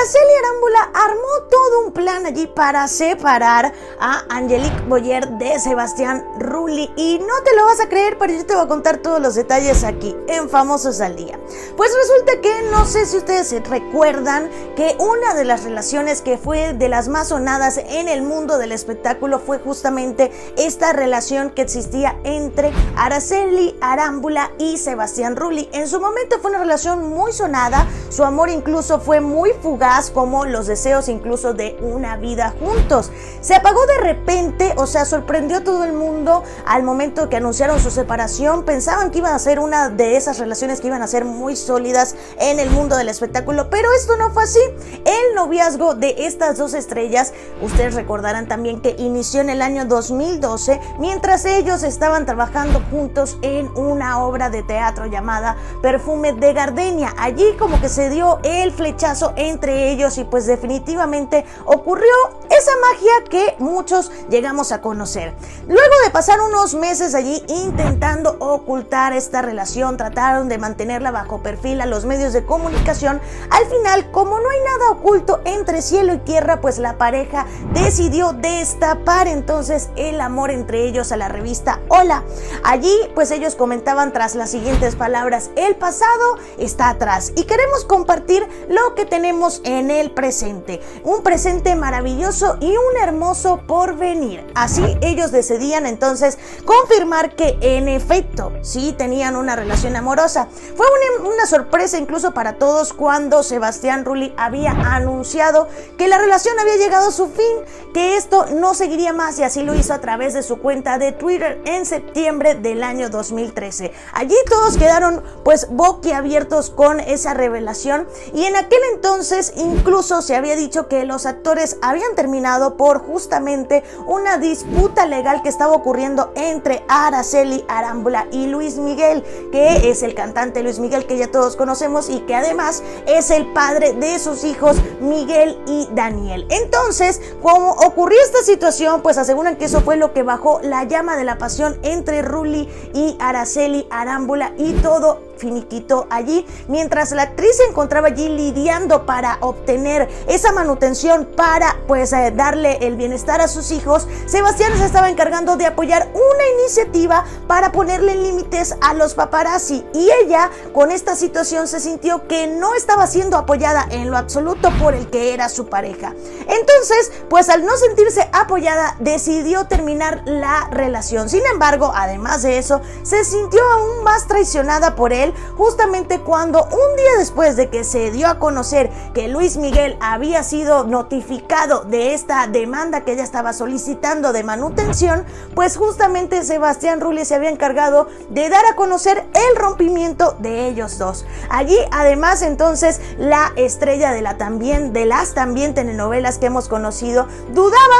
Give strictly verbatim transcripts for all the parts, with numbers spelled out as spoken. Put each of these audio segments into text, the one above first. Aracely Arámbula armó todo un plan allí para separar a Angelique Boyer de Sebastián Rulli, y no te lo vas a creer, pero yo te voy a contar todos los detalles aquí en Famosos al Día. Pues resulta que, no sé si ustedes recuerdan, que una de las relaciones que fue de las más sonadas en el mundo del espectáculo fue justamente esta relación que existía entre Aracely Arámbula y Sebastián Rulli. En su momento fue una relación muy sonada, su amor incluso fue muy fugaz, como los deseos incluso de una vida juntos. Se apagó de repente, o sea, sorprendió a todo el mundo al momento que anunciaron su separación. Pensaban que iban a ser una de esas relaciones que iban a ser muy sólidas en el mundo del espectáculo, pero esto no fue así. El noviazgo de estas dos estrellas, ustedes recordarán también que inició en el año dos mil doce, mientras ellos estaban trabajando juntos en una obra de teatro llamada Perfume de Gardenia. Allí como que se dio el flechazo entre ellos y pues definitivamente ocurrió esa magia que muchos llegamos a conocer. Luego de pasar unos meses allí intentando ocultar esta relación, trataron de mantenerla bajo perfil a los medios de comunicación. Al final, como no hay nada oculto entre cielo y tierra, pues la pareja decidió destapar entonces el amor entre ellos a la revista Hola. Allí pues ellos comentaban tras las siguientes palabras: el pasado está atrás y queremos compartir lo que tenemos en el presente, un presente maravilloso y un hermoso porvenir. Así ellos decidían entonces confirmar que en efecto sí tenían una relación amorosa. Fue una, una sorpresa incluso para todos cuando Sebastián Rulli había anunciado que la relación había llegado a su fin, que esto no seguiría más, y así lo hizo a través de su cuenta de Twitter en septiembre del año dos mil trece. Allí todos quedaron pues boquiabiertos con esa revelación, y en aquel entonces incluso se había dicho que los actores habían terminado por justamente una disputa legal que estaba ocurriendo entre Aracely Arámbula y Luis Miguel, que es el cantante Luis Miguel que ya todos conocemos y que además es el padre de sus hijos Miguel y Daniel. Entonces, como ocurrió esta situación, pues aseguran que eso fue lo que bajó la llama de la pasión entre Rulli y Aracely Arámbula, y todo finiquitó allí, mientras la actriz se encontraba allí lidiando para obtener esa manutención para pues eh, darle el bienestar a sus hijos. Sebastián se estaba encargando de apoyar una iniciativa para ponerle límites a los paparazzi, y ella con esta situación se sintió que no estaba siendo apoyada en lo absoluto por el que era su pareja. Entonces pues al no sentirse apoyada decidió terminar la relación. Sin embargo, además de eso, se sintió aún más traicionada por él, justamente cuando un día después de que se dio a conocer que Luis Miguel había sido notificado de esta demanda que ella estaba solicitando de manutención, pues justamente Sebastián Rulli se había encargado de dar a conocer el rompimiento de ellos dos. Allí además entonces la estrella de la también de las también telenovelas que hemos conocido dudaba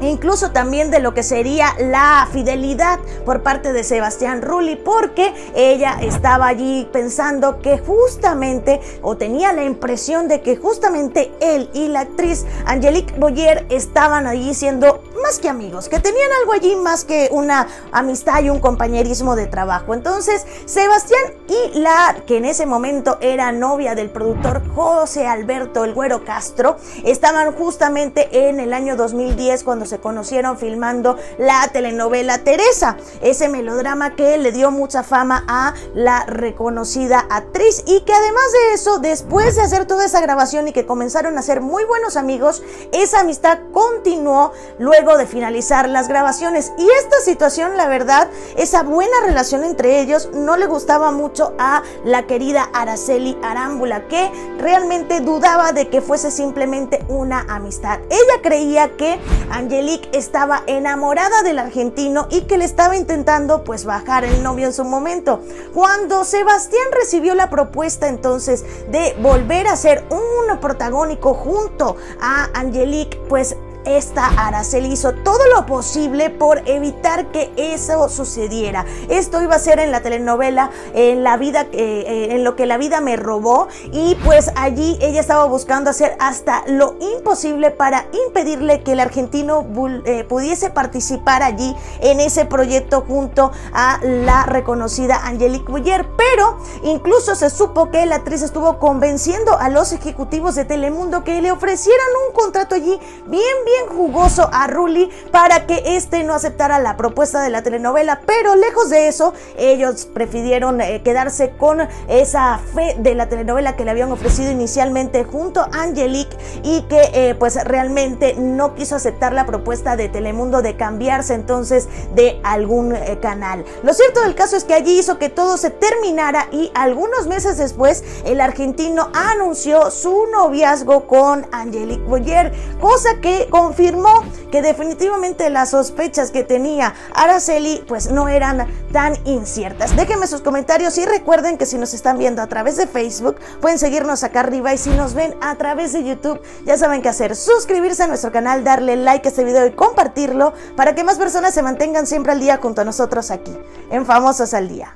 incluso también de lo que sería la fidelidad por parte de Sebastián Rulli, porque ella estaba allí pensando que justamente, o tenía la impresión de que justamente él y la actriz Angelique Boyer estaban allí siendo más que amigos, que tenían algo allí más que una amistad y un compañerismo de trabajo. Entonces Sebastián y la que en ese momento era novia del productor José Alberto El Güero Castro estaban justamente en el año dos mil diez cuando se conocieron filmando la telenovela Teresa, ese melodrama que le dio mucha fama a la reconocida actriz, y que además de eso, después de hacer toda esa grabación y que comenzaron a ser muy buenos amigos, esa amistad continuó luego de finalizar las grabaciones. Y esta situación, la verdad, esa buena relación entre ellos no le gustaba mucho a la querida Aracely Arámbula, que realmente dudaba de que fuese simplemente una amistad. Ella creía que Angelique estaba enamorada del argentino y que le estaba intentando pues bajar el novio en su momento. Cuando Sebastián recibió la propuesta entonces de volver a ser un protagónico junto a Angelique, pues esta Aracely hizo todo lo posible por evitar que eso sucediera. Esto iba a ser en la telenovela en la vida, eh, en lo que la vida me robó, y pues allí ella estaba buscando hacer hasta lo imposible para impedirle que el argentino eh, pudiese participar allí en ese proyecto junto a la reconocida Angelique Boyer, pero incluso se supo que la actriz estuvo convenciendo a los ejecutivos de Telemundo que le ofrecieran un contrato allí bien bien jugoso a Rulli para que este no aceptara la propuesta de la telenovela, pero lejos de eso ellos prefirieron eh, quedarse con esa fe de la telenovela que le habían ofrecido inicialmente junto a Angelique, y que eh, pues realmente no quiso aceptar la propuesta de Telemundo de cambiarse entonces de algún eh, canal. Lo cierto del caso es que allí hizo que todo se terminara, y algunos meses después el argentino anunció su noviazgo con Angelique Boyer, cosa que confirmó que definitivamente las sospechas que tenía Aracely pues no eran tan inciertas. Déjenme sus comentarios y recuerden que si nos están viendo a través de Facebook pueden seguirnos acá arriba, y si nos ven a través de YouTube ya saben qué hacer: suscribirse a nuestro canal, darle like a este video y compartirlo para que más personas se mantengan siempre al día junto a nosotros aquí en Famosos al Día.